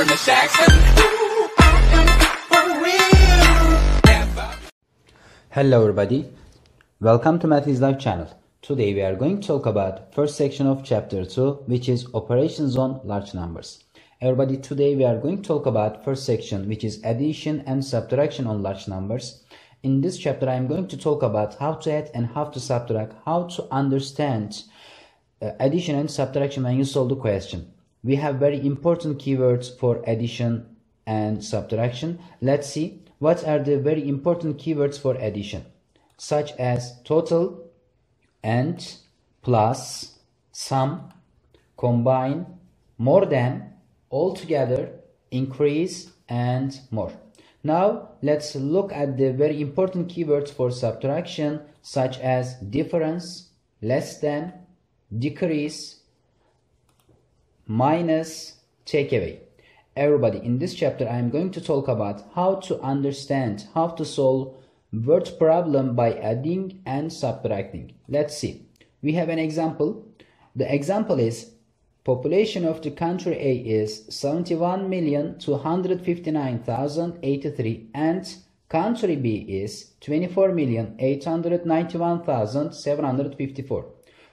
in the Jackson. Hello everybody, welcome to Mathis Life channel. Today we are going to talk about first section of chapter 2, which is operations on large numbers. Everybody, today we are going to talk about first section, which is addition and subtraction on large numbers. In this chapter I am going to talk about how to add and how to subtract, how to understand addition and subtraction when you solve the question. We have very important keywords for addition and subtraction. Let's see what are the very important keywords for addition, such as total, and, plus, sum, combine, more than, altogether, increase, and more. Now let's look at the very important keywords for subtraction, such as difference, less than, decrease, minus, take away. Everybody, in this chapter I am going to talk about how to understand, how to solve word problem by adding and subtracting. Let's see. We have an example. The example is population of the country A is 71,259,083 and country B is 24,891,754.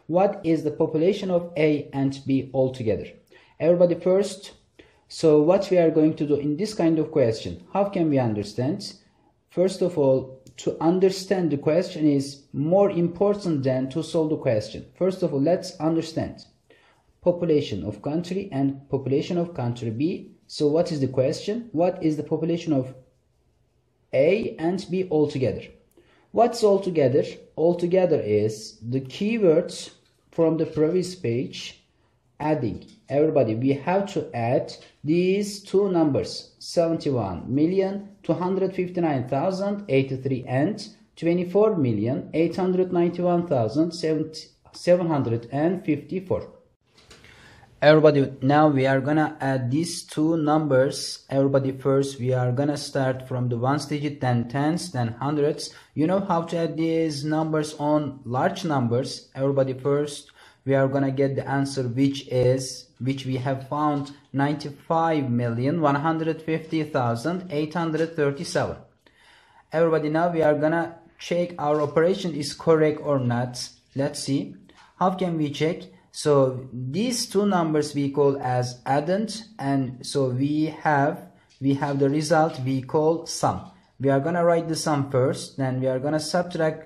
What is the population of A and B altogether? Everybody, first, so what we are going to do in this kind of question, how can we understand? First of all, to understand the question is more important than to solve the question. First of all, let's understand population of country and population of country B. So what is the question? What is the population of A and B altogether? What's altogether? Altogether is the keywords from the previous page, adding. Everybody, we have to add these two numbers, 71,259,083 and 24,891,754. Everybody, now we are gonna add these two numbers. Everybody, first we are gonna start from the ones digit, then tens, then hundreds. You know how to add these numbers on large numbers. Everybody, first we are gonna get the answer, which we have found, 95,150,837. Everybody, now we are gonna check our operation is correct or not. Let's see how can we check. So these two numbers we call as addend, and so we have the result we call sum. We are gonna write the sum first, then we are gonna subtract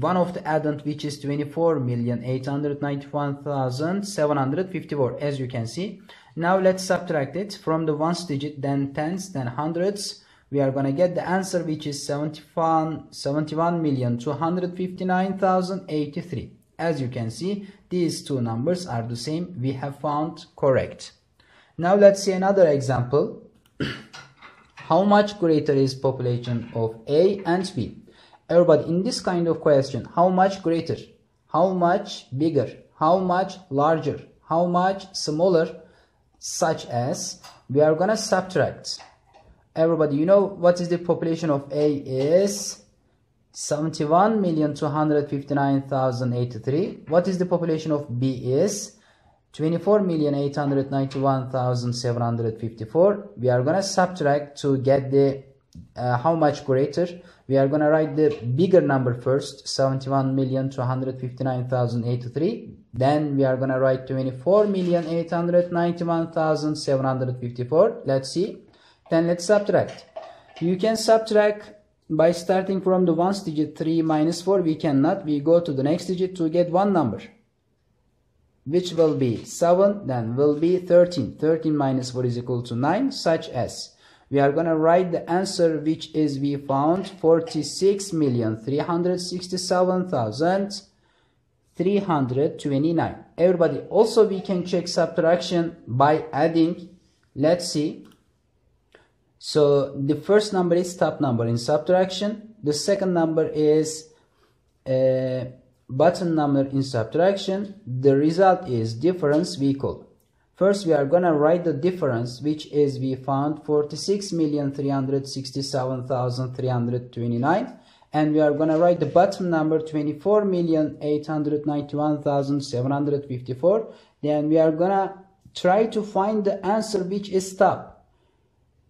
one of the addend, which is 24,891,754, as you can see. Now let's subtract it from the ones digit, then tens, then hundreds. We are gonna get the answer, which is 71,259,083. As you can see, these two numbers are the same. We have found correct. Now let's see another example. How much greater is population of A and B? Everybody, in this kind of question, how much greater, how much bigger, how much larger, how much smaller, such as we are gonna subtract. Everybody, you know what is the population of A is 71,259,083. What is the population of B is 24,891,754. We are gonna subtract to get the how much greater. We are gonna write the bigger number first, 71,259,083. Then we are gonna write 24,891,754. Let's see. Then let's subtract. You can subtract by starting from the ones digit, 3 minus 4 we cannot. We go to the next digit to get one number, which will be 7, then will be 13. 13 minus 4 is equal to 9, such as we are gonna write the answer, which is we found 46,367,329. Everybody, also we can check subtraction by adding. Let's see. So the first number is top number in subtraction. The second number is bottom number in subtraction. The result is difference we call. First we are gonna write the difference, which is we found 46,367,329, and we are gonna write the bottom number 24,891,754. Then we are gonna try to find the answer, which is top.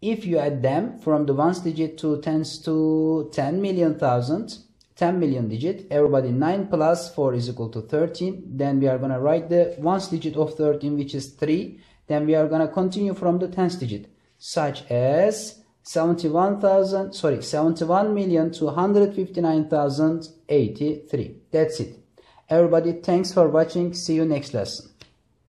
if you add them from the ones digit to tens to 10 million digit, everybody 9 plus 4 is equal to 13. Then we are going to write the ones digit of 13, which is 3. Then we are going to continue from the tens digit, such as 71,259,083. That's it. Everybody, thanks for watching. See you next lesson.